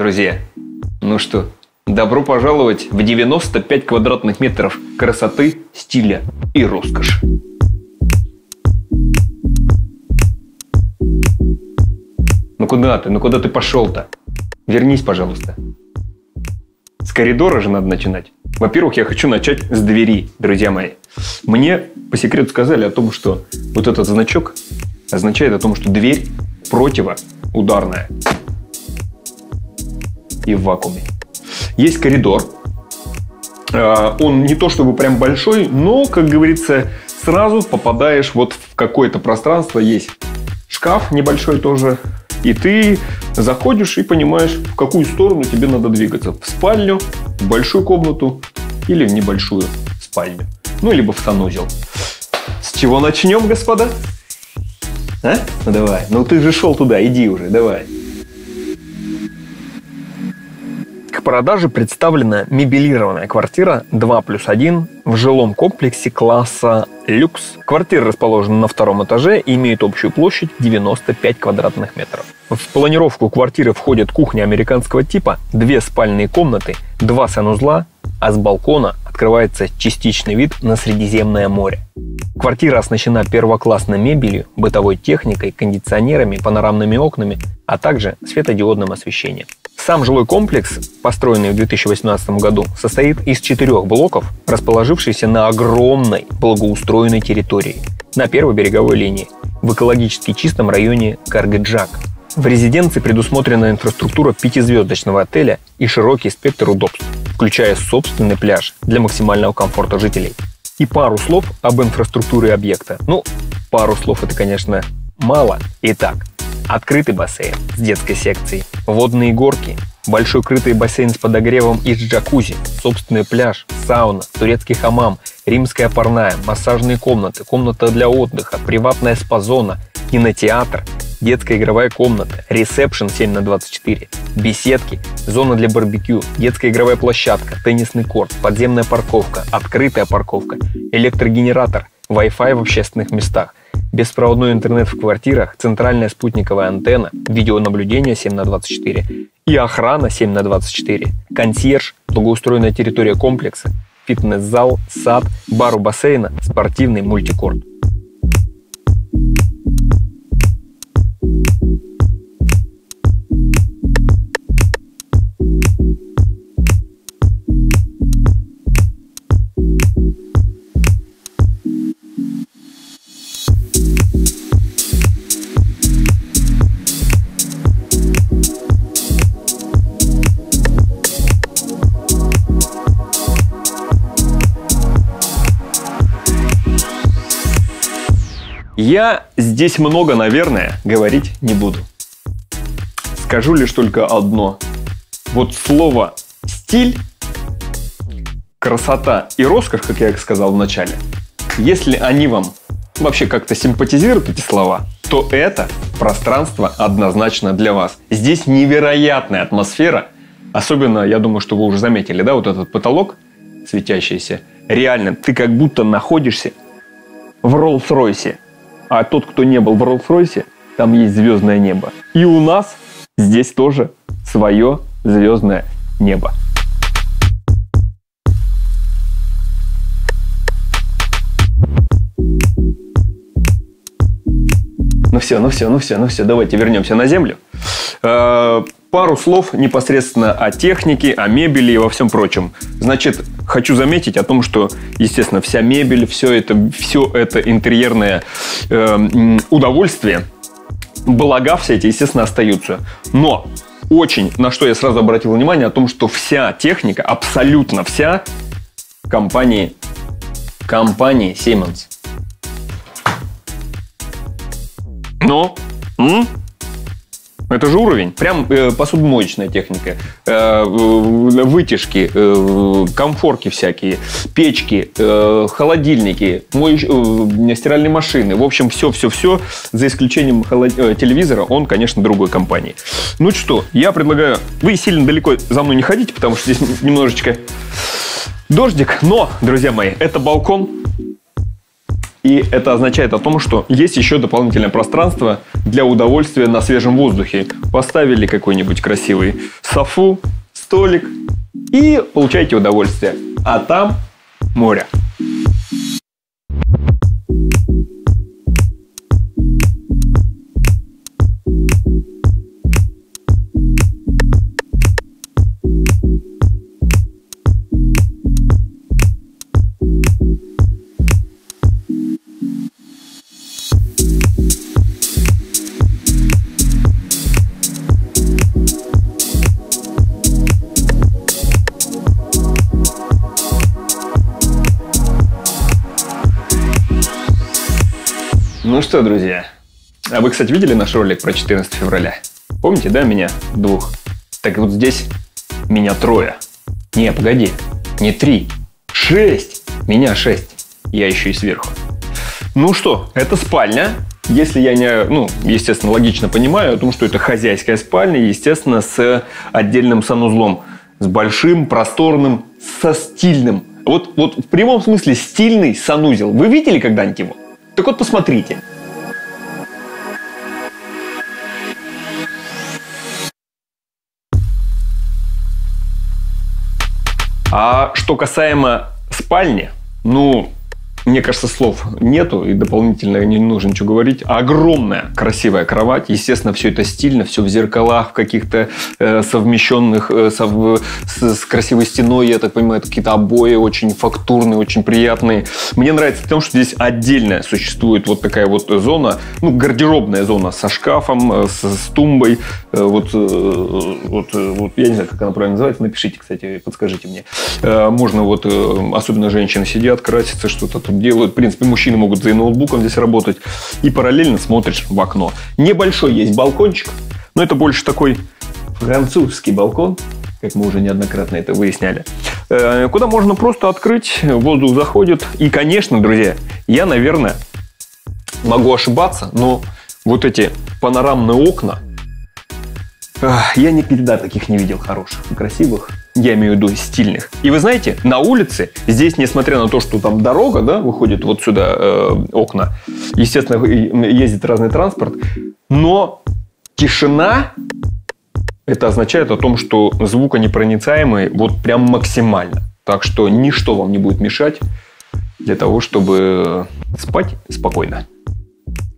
Друзья, ну что, добро пожаловать в 95 квадратных метров красоты, стиля и роскоши. Ну куда ты пошел-то? Вернись, пожалуйста. С коридора же надо начинать. Во-первых, я хочу начать с двери, друзья мои. Мне по секрету сказали о том, что вот этот значок означает о том, что дверь противоударная. И в вакууме. Есть коридор. Он не то чтобы прям большой, но, как говорится, сразу попадаешь вот в какое-то пространство. Есть шкаф небольшой тоже. И ты заходишь и понимаешь, в какую сторону тебе надо двигаться. В спальню, в большую комнату или в небольшую спальню. Ну, либо в санузел. С чего начнем, господа? А? Ну, давай. Ну, ты же шел туда, иди уже, давай. К продаже представлена мебелированная квартира 2+1 в жилом комплексе класса люкс. Квартира расположена на втором этаже и имеет общую площадь 95 квадратных метров. В планировку квартиры входят кухня американского типа, две спальные комнаты, два санузла, а с балкона открывается частичный вид на Средиземное море. Квартира оснащена первоклассной мебелью, бытовой техникой, кондиционерами, панорамными окнами, а также светодиодным освещением. Сам жилой комплекс, построенный в 2018 году, состоит из 4 блоков, расположившихся на огромной благоустроенной территории на первой береговой линии в экологически чистом районе Каргыджак. В резиденции предусмотрена инфраструктура 5-звездочного отеля и широкий спектр удобств, включая собственный пляж для максимального комфорта жителей. И пару слов об инфраструктуре объекта. Ну, пару слов это, конечно, мало. Итак. Открытый бассейн с детской секцией, водные горки, большой крытый бассейн с подогревом и с джакузи, собственный пляж, сауна, турецкий хамам, римская парная, массажные комнаты, комната для отдыха, приватная спа-зона, кинотеатр, детская игровая комната, ресепшн 7×24, беседки, зона для барбекю, детская игровая площадка, теннисный корт, подземная парковка, открытая парковка, электрогенератор, Wi-Fi в общественных местах, беспроводной интернет в квартирах, центральная спутниковая антенна, видеонаблюдение 7×24 и охрана 7×24, консьерж, благоустроенная территория комплекса, фитнес-зал, сад, бар у бассейна, спортивный мультикорт. Я здесь много, наверное, говорить не буду. Скажу лишь только одно. Вот слово «стиль», «красота» и «роскошь», как я сказал в начале, если они вам вообще как-то симпатизируют, эти слова, то это пространство однозначно для вас. Здесь невероятная атмосфера. Особенно, я думаю, что вы уже заметили, да, вот этот потолок светящийся. Реально, ты как будто находишься в Роллс-Ройсе. А тот, кто не был в Роллс-Ройсе, там есть звездное небо. И у нас здесь тоже свое звездное небо. Ну все, давайте вернемся на землю. Пару слов непосредственно о технике, о мебели и во всем прочем. Значит, хочу заметить о том, что, естественно, вся мебель, все это интерьерное удовольствие, блага все эти, естественно, остаются. Но очень, на что я сразу обратил внимание, о том, что вся техника, абсолютно вся, компании Siemens. Но... Это же уровень. Прям посудомоечная техника, вытяжки, комфорки всякие, печки, холодильники, стиральные машины. В общем, все-все-все, за исключением телевизора, он, конечно, другой компании. Ну что, я предлагаю... Вы сильно далеко за мной не ходите, потому что здесь немножечко дождик. Но, друзья мои, это балкон. И это означает о том, что есть еще дополнительное пространство для удовольствия на свежем воздухе. Поставили какой-нибудь красивый софу, столик и получаете удовольствие. А там море. Ну что, друзья, а вы, кстати, видели наш ролик про 14 февраля? Помните, да, меня двух? Так вот здесь меня трое. Не, погоди, не три, шесть. Меня шесть, я еще и сверху. Ну что, это спальня. Если я не, естественно, логично понимаю о том, что это хозяйская спальня, естественно, с отдельным санузлом. С большим, просторным, со стильным. Вот в прямом смысле стильный санузел. Вы видели когда-нибудь его? Так вот, посмотрите. А что касаемо спальни, мне кажется, слов нету и дополнительно не нужно ничего говорить. Огромная красивая кровать. Естественно, все это стильно, все в зеркалах, в каких-то совмещенных с красивой стеной, я так понимаю, какие-то обои очень фактурные, очень приятные. Мне нравится тем, что здесь отдельно существует вот такая вот зона, гардеробная зона со шкафом, с тумбой. Я не знаю, как она правильно называется. Напишите, кстати, подскажите мне. Можно особенно женщины сидят, красятся, что-то делают. В принципе, мужчины могут за и ноутбуком здесь работать. И параллельно смотришь в окно. Небольшой есть балкончик, но это больше такой французский балкон, как мы уже неоднократно это выясняли. Куда можно просто открыть, воздух заходит. И, конечно, друзья, я, наверное, могу ошибаться, но вот эти панорамные окна, я никогда таких не видел хороших и красивых. Я имею в виду стильных. И вы знаете, на улице здесь, несмотря на то, что там дорога, да, выходит вот сюда окна, естественно, ездит разный транспорт, но тишина, это означает о том, что звуконепроницаемый вот прям максимально. Так что ничто вам не будет мешать для того, чтобы спать спокойно.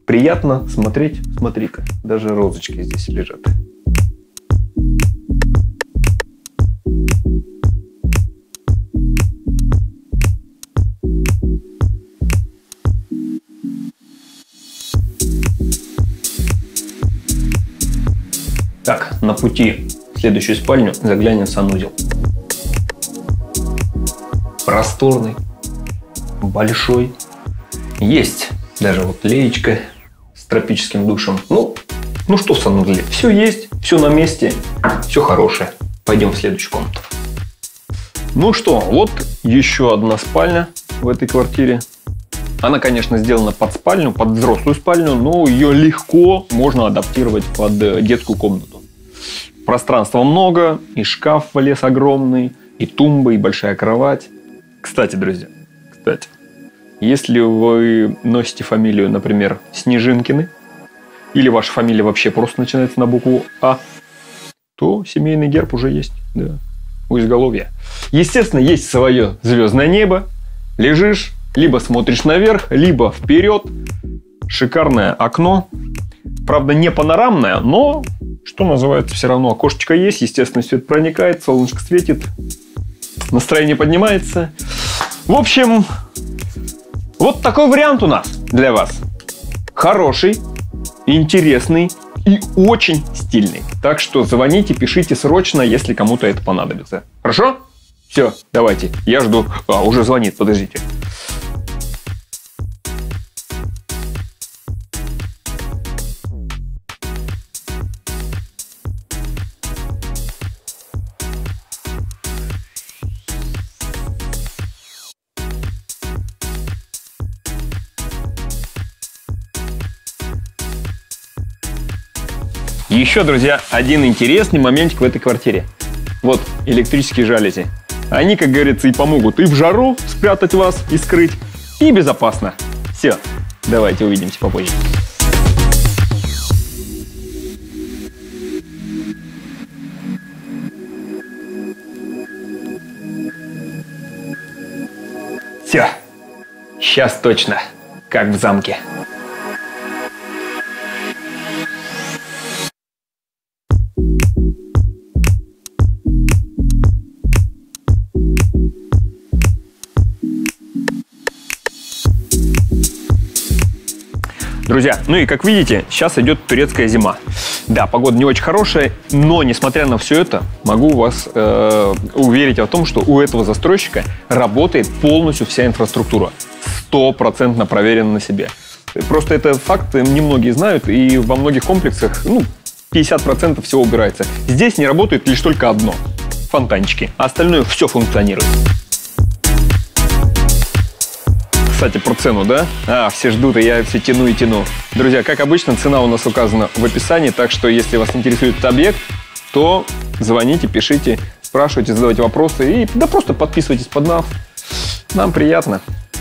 Приятно смотреть. Смотри-ка, даже розочки здесь лежат. Так, на пути в следующую спальню заглянем в санузел. Просторный, большой. Есть даже вот леечка с тропическим душем. Ну что в санузле? Все есть, все на месте, все хорошее. Пойдем в следующую комнату. Ну что, вот еще одна спальня в этой квартире. Она, конечно, сделана под спальню, под взрослую спальню, но ее легко можно адаптировать под детскую комнату. Пространства много, и шкаф влез огромный, и тумба, и большая кровать. Кстати, друзья, если вы носите фамилию, например, Снежинкины, или ваша фамилия вообще просто начинается на букву А, то семейный герб уже есть, да, у изголовья. Естественно, есть свое звездное небо, лежишь, либо смотришь наверх, либо вперед. Шикарное окно. Правда, не панорамное, но, что называется, все равно окошечко есть. Естественно, свет проникает, солнышко светит. Настроение поднимается. В общем, вот такой вариант у нас для вас. Хороший, интересный и очень стильный. Так что звоните, пишите срочно, если кому-то это понадобится. Хорошо? Все, давайте. Я жду. А, уже звонит, подождите. Еще, друзья, один интересный моментик в этой квартире. Вот электрические жалюзи. Они, как говорится, и помогут и в жару спрятать вас, и скрыть, и безопасно. Все, давайте увидимся попозже. Все, сейчас точно, как в замке. Друзья, ну и как видите, сейчас идет турецкая зима. Да, погода не очень хорошая, но несмотря на все это, могу вас уверить о том, что у этого застройщика работает полностью вся инфраструктура. 100% проверена на себе. Просто этот факт немногие знают, и во многих комплексах, ну, 50% всего убирается. Здесь не работает лишь только одно – фонтанчики, а остальное все функционирует. Кстати, про цену, да? Все ждут, и я все тяну и тяну. Друзья, как обычно, цена у нас указана в описании, так что если вас интересует этот объект, то звоните, пишите, спрашивайте, задавайте вопросы и да просто подписывайтесь под нас. Нам приятно.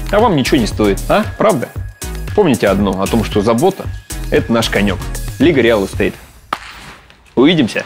А вам ничего не стоит, а? Правда? Помните одно, о том, что забота – это наш конек. Лига Реал Эстейт. Увидимся!